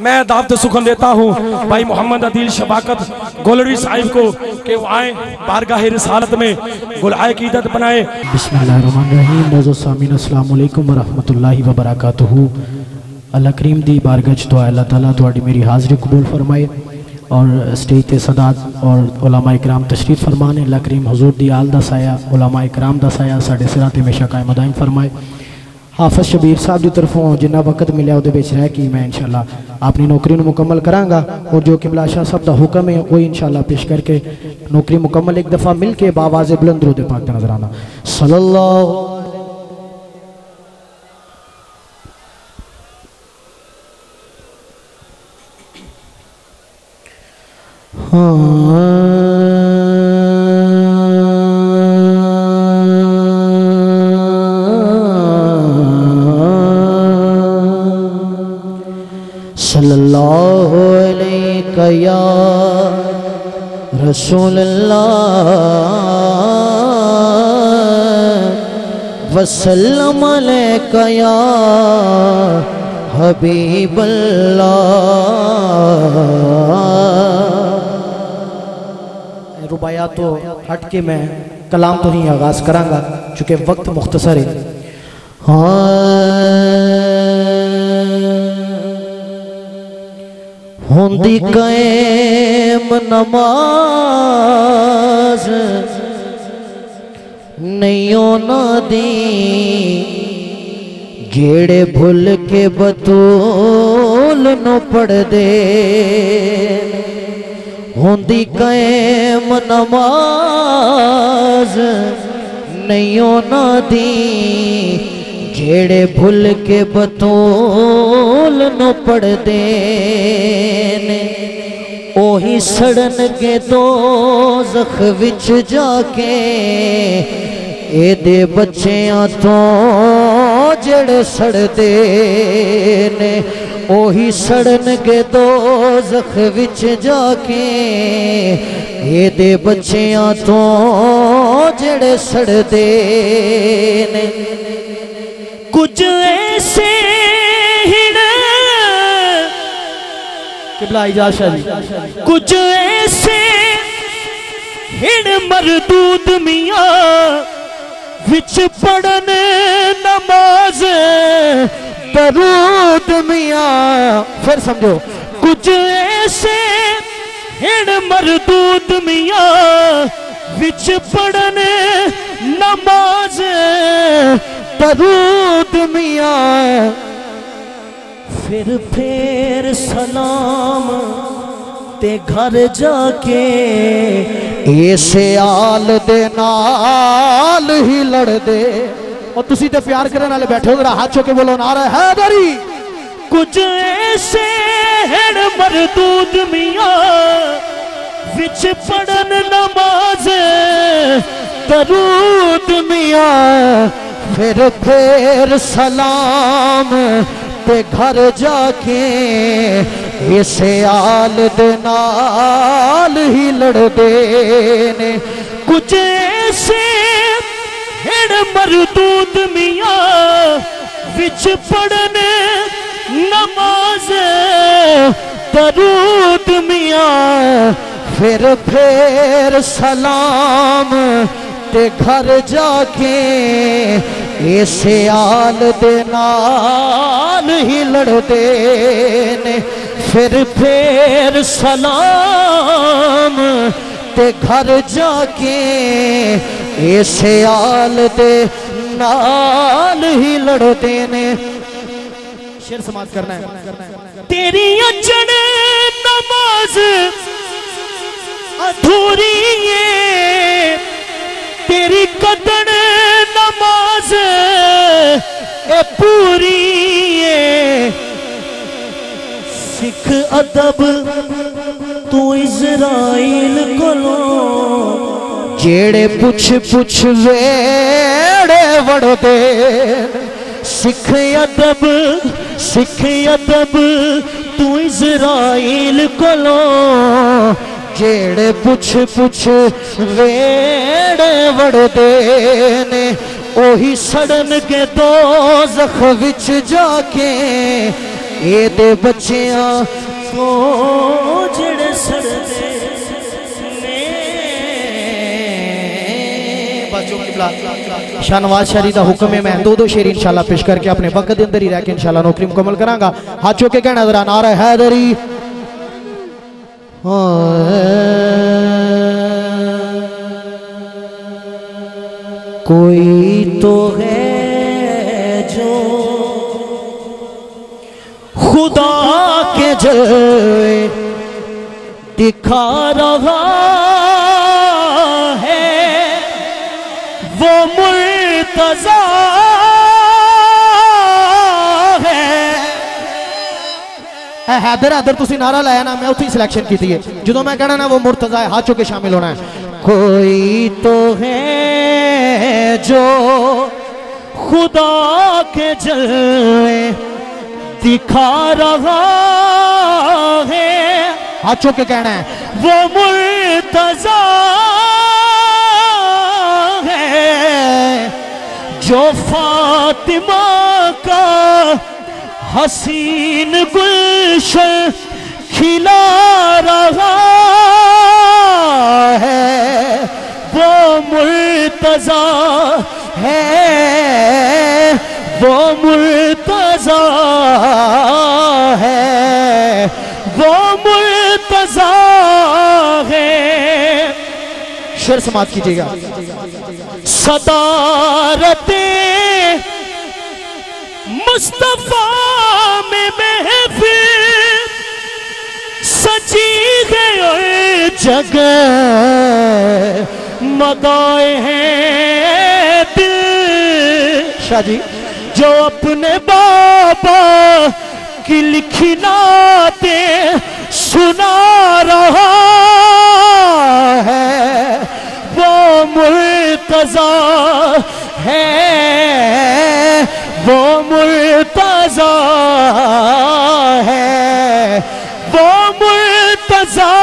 मैं आदाब सुखन देता हूँ भाई मोहम्मद आदिल शफाकत गोलरवी साहिब को कि वो आए बारगाह रिसालत में गुलाए की इज्जत बनाए। बिस्मिल्लाहिर्रहमानिर्रहीम। मौजूद सामीन अस्सलामु अलैकुम वरहमतुल्लाहि वबरकातुहू। अल्लाह करीम दी बारगज दुआ अल्लाह ताला तुहाडी मेरी हाज़री कबूल फरमाए और स्टेज ते सदात और उलमाए कराम तशरीफ़ फरमाने। अल्लाह करीम हजूर दी आल दा साया उलमाए कराम दा साया साढ़े सिराते हमेशा कायम दायम फरमाए। हाफिज़ शबीर साहब की तरफों जिन्ना वक्त मिले उहदे विच रह के मैं इंशाअल्लाह अपनी नौकरी मुकम्मल कराँगा और जो किबला शाह साहब का हुक्म है वही इंशाअल्लाह पेश करके नौकरी मुकम्मल एक दफ़ा मिल के बावाज़े बुलंद रूद पाक का नजराना। सल्लल्लाहु सल्लल्लाहु अलैका या रसूलल्लाह वसल्लम अलैका या हबीबल्लाह। रुबाया तो हट के मैं कलाम तो नहीं आगाज करांगा चूंकि वक्त मुख्तसर है। होंदी कायम नमाज नहीं होना दी जेड़े भूल के बतूल न पढ़ दे। होंदी कायम नमाज नहीं होना दी जेड़े भूल के बतौल न पढ़ देने ओही सड़न के दोज़ख विच जाके एदे बच्चियां तो जेड़े सड़दे ने ओही सड़न के दोज़ख विच जाके एदे बच्चियां तो जेड़े सड़दे ने। कुछ ऐसे किबला इजाजत कुछ ऐसे हिड़ मरदूद मियाँ विच पढ़न नमाज दरूद मियाँ। फिर समझो कुछ ऐसे हिड़ मरदूद मियाँ विच पढ़न नमाज दरूद मियाँ। फिर सलाम ते घर जाके ऐसे आल दे नाल ही लड़ दे। और तुसी ते प्यार करने वाले बैठे हो जरा हाथ चुके बोलो नारा है दरी। कुछ ऐसे हेड़ मरदूद मियाँ विच पढ़न नमाज दरूद मियाँ। फिर सलाम ते घर जाके इसे आल दे नाल ही लड़ देने। कुछ ऐसे हिड़ मरदूद मियाँ विच पढ़ने नमाज दरूद मियाँ। फिर सलाम ते घर जाके ऐसे आल दे नाल ही लड़दे ने। फिर सलाम ते घर जाके ऐसे आल दे नाल ही लड़दे ने। शेर समाज करना है। तेरी अजड़ नमाज अधूरी है तेरी कदड़ नमाज ए पूरी है। सिख अदब तू इज़राइल कोलो जेड़े पुछ वेड़े वड़दे। सिख अदब तू इज़राइल कोलो जेड़े पुछ वेड़े वड़दे ने ओही सड़न के दोज़ख विच जाके एदे बच्चियां को जड़े सड़दे ने बच्चों की बात शाहनवाज शायरी का हुक्म है। मैं दो शेर इंशाल्लाह पेश करके अपने वक्त के अंदर ही रह के इंशाल्लाह नौकरी मुकम्मल करांगा। हाथों के कहना जरा नारा हैदरी कोई तो है जो खुदा के जलवे दिखा रहा है, वो मुर्तजा है। हैदर हैदर तुसी नारा लाया ना, मैं उसी सिलेक्शन की थी जो मैं कहना ना वो मुर्तजा है। हाथों के शामिल होना है। कोई तो है जो खुदा के जलवे दिखा रहा है, हाथों के कहना है वो मुर्तजा है, जो फातिमा का हसीन गुलशन खिला रहा है, वो मुर्तजा है, वो मुर्तजा है, वो मुर्तजा है। शेर समाप्त कीजिएगा। सदारते मुस्तफा में महफिल सजी है और जगह मगाए हैं दिल शादी जो अपने बाबा की लिखी नाते सुना रहा है, वो मुर्तजा है, वो मुर्तजा है, वो मुर्तजा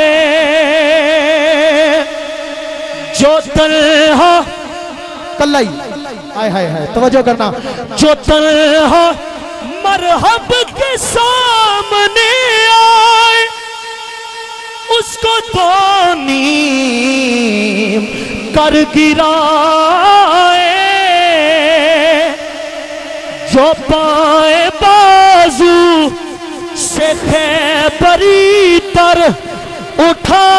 है, जो तन्हा कल्लाई हाय हाय हाय तवज्जो करना, जो तन्हा मरहब के सामने आए उसको तो नीम कर गिराए, जो पाए बाजू से खैबरी तर उठा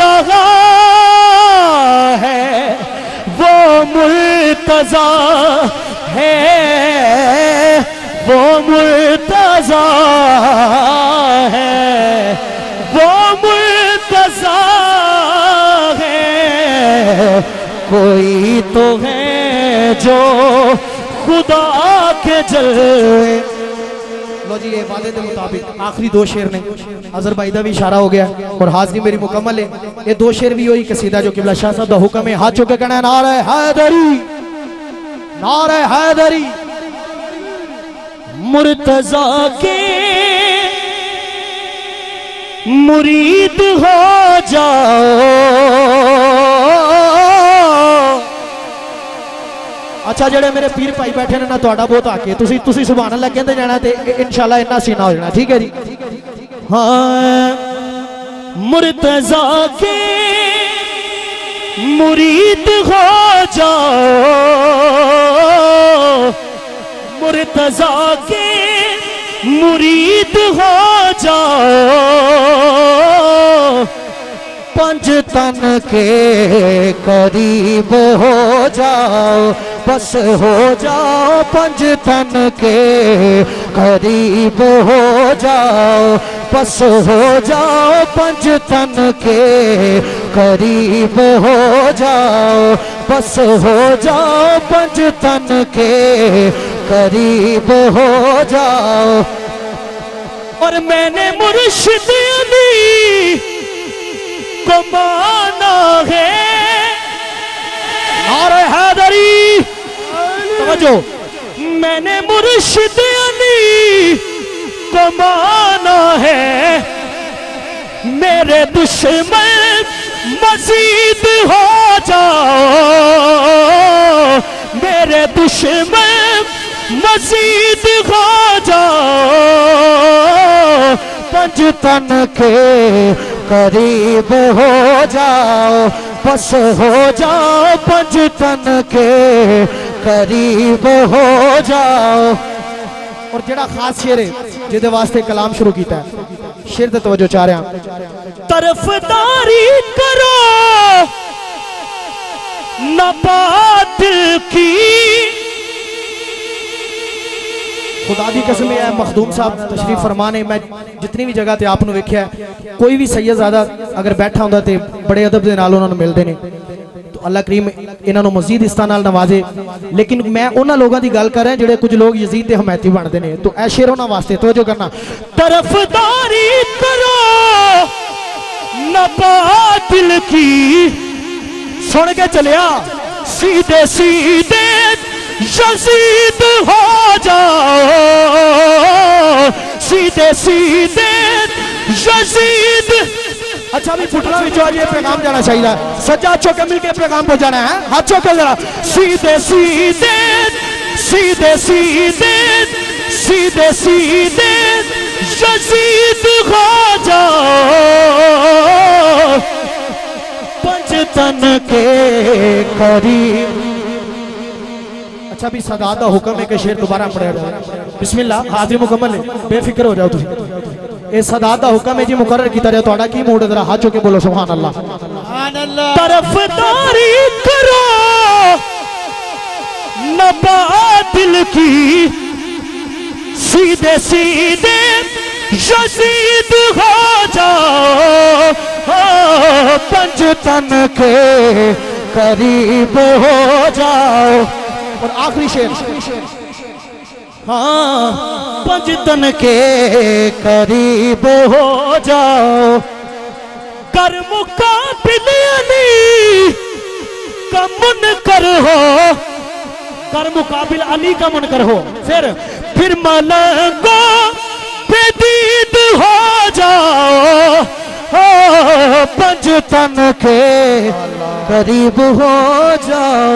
रहा है, वो मुर्तजा है, वो मुर्तजा है, वो मुर्तजा है। कोई तो है जो खुदा के जलवे लो जी ये वादे के मुताबिक आखिरी दो शेर ने अजरबाई का भी इशारा हो गया और हाजिरी मेरी मुकम्मल है। ये दो शेर भी वही कसीदा जो किबला शाह साहब का हुक्म है। हाथ चुके कहना है नारा हैदरी, नारा हैदरी मुर्तजा के मुरीद हो जाओ। अच्छा जेडे मेरे पीर भाई बैठे ने ना थोड़ा बहुत आके तुसी सुभान अल्लाह कहते जाना ते इंशाल्लाह इन्ना सीना हो जाना, ठीक है जी। हाँ मुर्तजा के मुरीद हो जाओ, मुर्तजा के मुरीद हो जाओ, पंच तन के करीब हो जाओ, बस हो जाओ, पंच तन के करीब हो जाओ, बस हो जाओ, पंच तन के करीब हो जाओ, बस हो जाओ, पंच तन के करीब हो जाओ। और मैंने मुर्शिद अली को माना है, नारे हैदरी समझो, मैंने मुर्शिद अली को माना है, मेरे दुश्मन मजीद हो जाओ, मेरे दुश्मन मजीद खो जाओ, पंच तन के करीब हो जाओ, बस हो जाओ, पंच तन के करीब हो जाओ। और जड़ा खास शेर है जिदे वास्ते कलाम शुरू किया है, शेर दे तवज्जो चाह रहा। तरफदारी करो ना बातिल की, खुदा दी कसम है मखदूम साहब तशरीफ फरमाने, मैं जितनी भी जगह ते आपनूं वेख्या है, कोई भी सैयद ज़्यादा अगर बैठा हुंदा ते बड़े अदब दे नाल उहनां नूं मिलदे ने, तो अल्लाह करीम इन्हां नूं मज़ीद इस तरह नाल नवाजे। लेकिन मैं उन्हां लोगों की गल कर रहा जिहड़े कुछ लोग यजीद ते हमायती बनदे ने, तो ऐ शेर उन्हां वास्ते तवज्जो करना। तरफदारी करो ना बातिल की, सुन के चलिया, सीधे सीधे यजीद हो जाओ, सीधे सीधे यजीद। अच्छा भी फुटना भी जो ये पैगाम जाना चाहिए, सज्जा चौके मिलके पैगाम पहुंचाना है, हाथ चौके जरा। सीधे सीधे सीधे सीधे सीधे सीधे यजीद हो जाओ, पंच तन के करीब। अच्छा भी सदा का हुक्म है कि शेर दोबारा पढ़ा जाए, बिस्मिल्लाह, हाजिर मुकम्मल, बेफिक्र हो जाओ तुम। ये सदा का हुक्म है जी, मुकर्रर किया जाए। तुम्हारा की मूड जरा हाथ चुके बोलो सुभान अल्लाह। तरफदारी करो ना बातिल की, सीधे सीधे यजीद हो जाओ, पंच तन के करीब हो जाओ। और आखिरी शेर, हाँ, पंच तन के करीब हो जाओ, कर मुकाबिले अली का मुनकर हो, कर मुकाबिल अली का मुनकर हो, फिर मलंगो बेदीद हो जाओ, पंच तन के करीब हो जाओ।